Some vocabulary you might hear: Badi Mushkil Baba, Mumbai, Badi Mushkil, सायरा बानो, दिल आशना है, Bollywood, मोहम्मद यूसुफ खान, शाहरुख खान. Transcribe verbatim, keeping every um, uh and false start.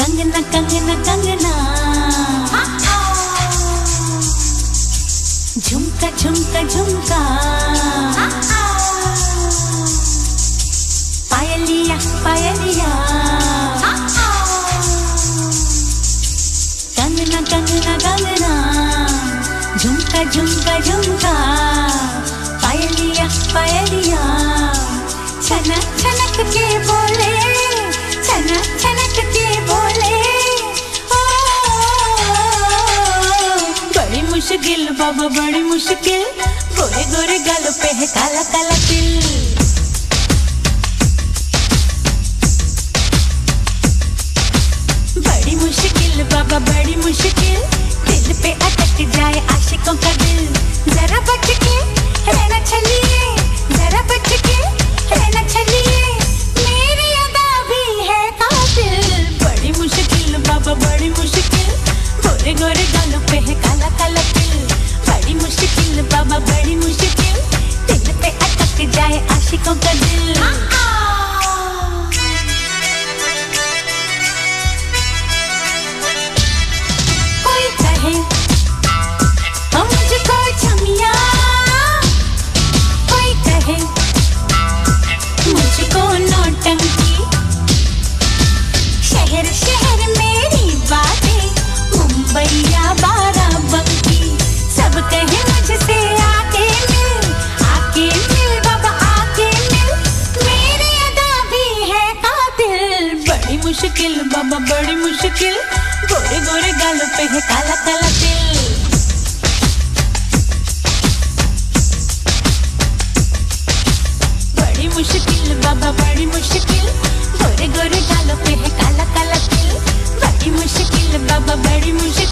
कंगना कंगना कंगना झुमका झुमका झुमका पायलिया पायलिया कंगना कंगना कंगना झुमका झुमका झुमका पायलिया पायलिया छनक छनक के बोले छनक छनक के बोले ओ बड़ी मुश्किल बाबा बड़ी मुश्किल गोरे गोरे गालों पे है काला काला तिल। बड़ी मुश्किल बाबा बड़ी मुश्किल दिल पे अटक जाए आशिकों का दिल। जरा बच के रहना चलिए जरा बच के रहना चलिए मेरी अदा भी है कातिल। बड़ी मुश्किल बाबा बड़ी मुश्किल गोरे गोरे गालों पे है काला काला तिल। बड़ी मुश्किल बाबा बड़ी मुश्किल दिल पे अटक जाए आशिकों का दिल। मुश्किल बाबा बड़ी मुश्किल गोरे गोरे गालों पे है काला काला तिल। बड़ी मुश्किल बाबा बड़ी मुश्किल गोरे गोरे गालों पे है काला काला तिल। बड़ी मुश्किल बाबा बड़ी मुश्किल।